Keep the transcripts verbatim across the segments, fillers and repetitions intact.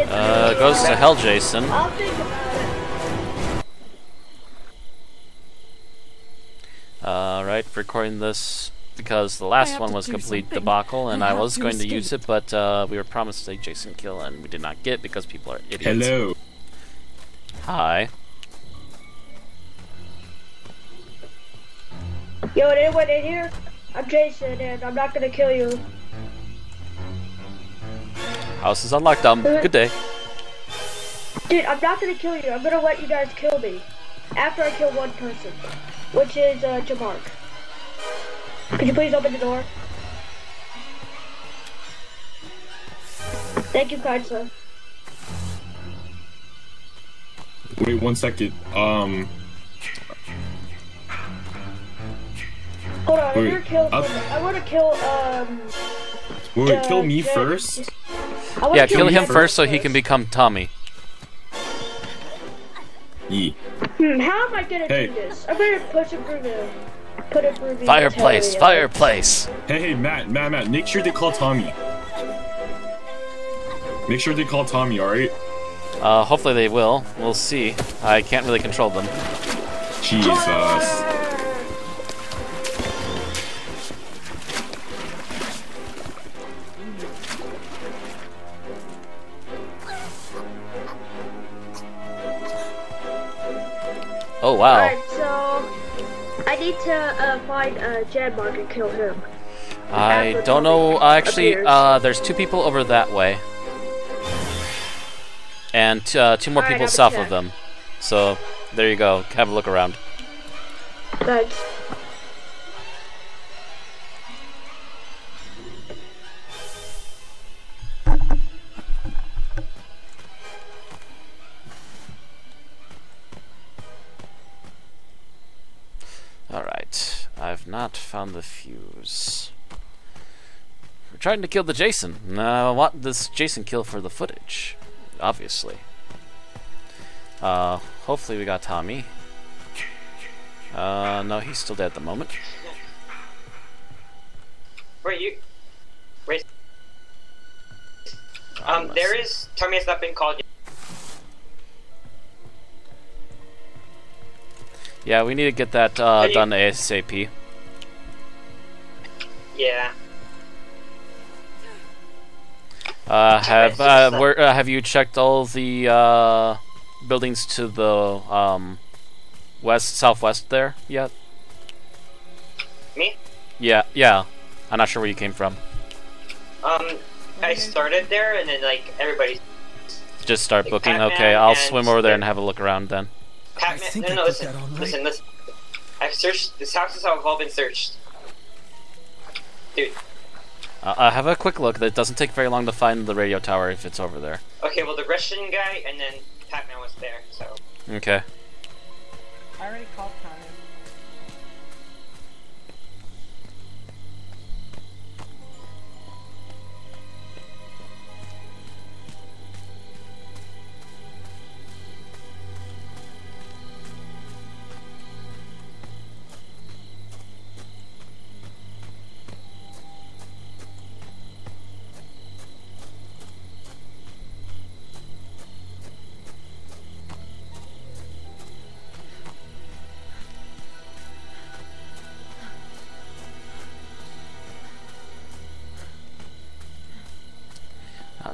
Uh, goes to hell, Jason. Alright, recording this because the last one was complete debacle and I was going to use it, but uh, we were promised a Jason kill and we did not get because people are idiots. Hello. Hi. Yo, anyone in here? I'm Jason and I'm not gonna kill you. House is on lockdown. Good day. Dude, I'm not gonna kill you. I'm gonna let you guys kill me. After I kill one person. Which is, uh, Jamark. Could you please open the door? Thank you, kind sir. Wait one second. Um... Hold on, wait, I'm gonna kill I wanna kill, um... Wait, wait, kill me Jack. first? Yeah, kill, kill him first so he can become Tommy. Yee. Hmm, how am I gonna hey. do this? I'm gonna push it through the... Put it through the... Fireplace, fireplace! Hey, hey, Matt, Matt, Matt, make sure they call Tommy. Make sure they call Tommy, alright? Uh, hopefully they will. We'll see. I can't really control them. Jesus. Ah! Oh wow! Alright, so I need to uh, find uh, Jamark and kill him. I don't know. Uh, actually, uh, there's two people over that way, and uh, two more right, people south check. of them. So there you go. Have a look around. Thanks. I've not found the fuse. We're trying to kill the Jason. Now I want this Jason kill for the footage, obviously. Uh, hopefully we got Tommy. Uh, no, he's still dead at the moment. Wait, you... Wait. Um, there is... Tommy has not been called yet. Yeah, we need to get that uh, done ASAP. Yeah. Uh, have uh, where, uh, have you checked all the uh, buildings to the um, west, southwest there yet? Me? Yeah, yeah. I'm not sure where you came from. Um, I started there, and then like everybody. Just start like, booking. Batman, okay, I'll swim over there and have a look around then. Pat, I no, no, no, listen, right. listen, listen. I've searched, this house has all been searched. Dude. Uh, I have a quick look, that doesn't take very long to find the radio tower if it's over there. Okay, well the Russian guy and then Pac-Man was there, so. Okay. I already called Pac-Man.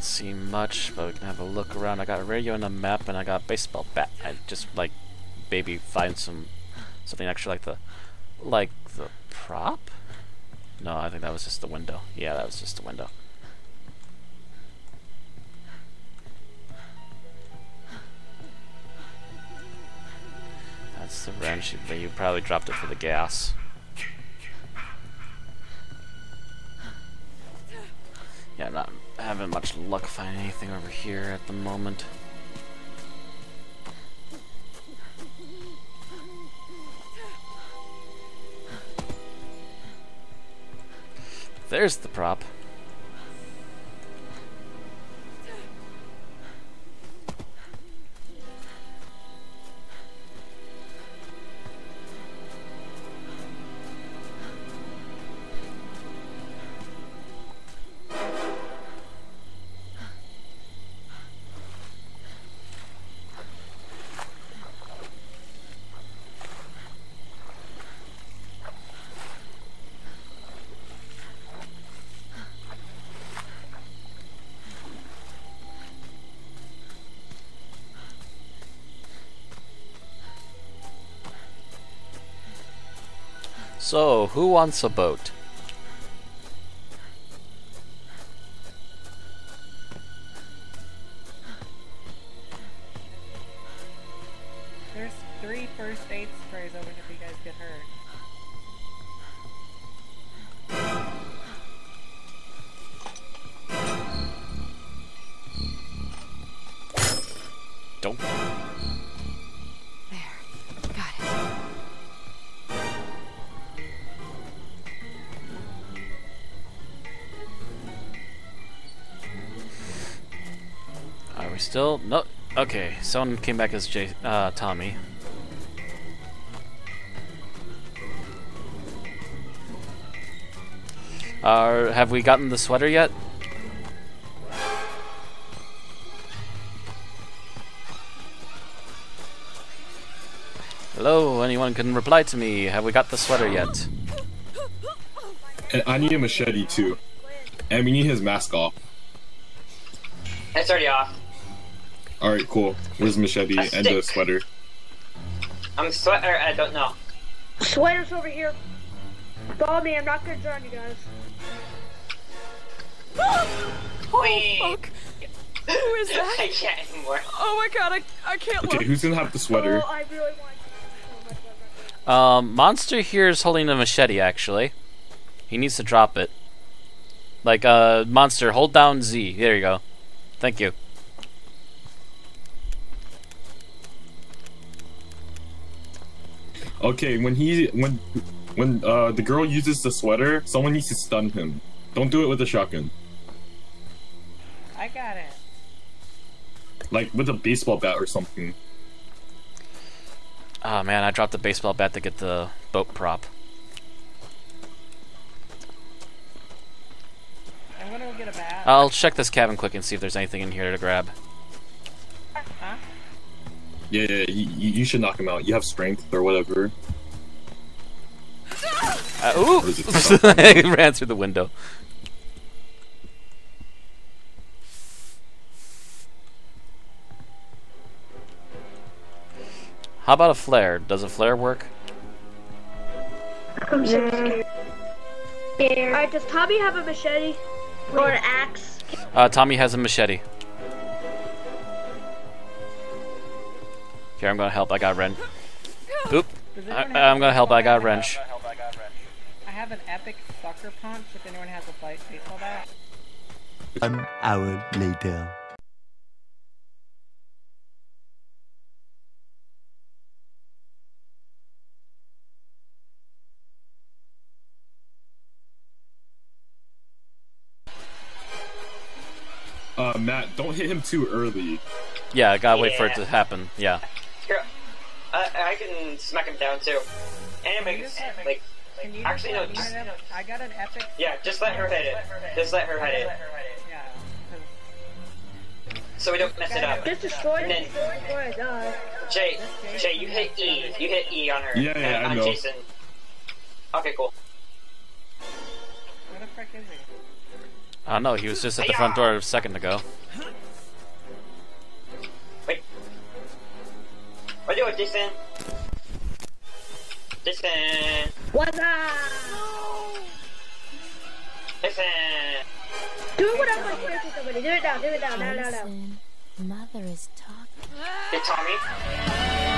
See much, but we can have a look around. I got a radio and a map, and I got a baseball bat. I just like maybe find some something extra, like the like the prop. No, I think that was just the window. Yeah, that was just the window. That's the wrench. You probably dropped it for the gas. Yeah, I'm not having much luck finding anything over here at the moment. There's the prop. So, who wants a boat? There's three first aid sprays open if you guys get hurt. Don't. There. Got it. Are we still? No. Okay. Someone came back as J uh, Tommy. Uh, have we gotten the sweater yet? Hello, anyone can reply to me. Have we got the sweater yet? And I need a machete too. And we need his mask off. It's already off. Alright, cool. Where's the machete I and the sweater? I'm sweater, I don't know. Sweater's over here. Follow me, I'm not gonna drown you guys. Oh, fuck. Who is that? I can't anymore. Oh my god, I, I can't look. Okay, who's gonna have the sweater? Oh, I really want Um, Monster here is holding a machete, actually. He needs to drop it. Like, uh, Monster, hold down Z. There you go. Thank you. Okay, when he, when, when, uh, the girl uses the sweater, someone needs to stun him. Don't do it with a shotgun. I got it. Like, with a baseball bat or something. Oh man, I dropped the baseball bat to get the boat prop. I'm gonna go get a bat. I'll check this cabin quick and see if there's anything in here to grab. Huh? Yeah, yeah, you, you should knock him out. You have strength or whatever. Uh, ooh! I ran through the window. How about a flare? Does a flare work? I'm so scared. scared. Alright, does Tommy have a machete? Or an axe? Uh, Tommy has a machete. Here, I'm gonna help. I got a wrench. Boop. I, I'm gonna help. I got a wrench. I have an epic sucker punch if anyone has a bite. Baseball bat. An hour later. Uh, Matt, don't hit him too early. Yeah, I gotta yeah. wait for it to happen. Yeah. Here, uh, I can smack him down too. And make it like, like actually no. Just, I, I got an epic. Yeah, just let her hit it. Just let her hit it. Yeah. So we don't mess it up. Just destroy it. Jay, Jay, you hit E. You hit E on her. Yeah, yeah, uh, I know. On Jason. Okay, cool. What the frick is he? I don't know, he was just at the front door a second ago. Wait. What do you do, Jason? Jason! What's up? No. Jason! Do what I want to do to somebody. Do it now, do it now, now, now, now. Mother is talking. Hey, Tommy?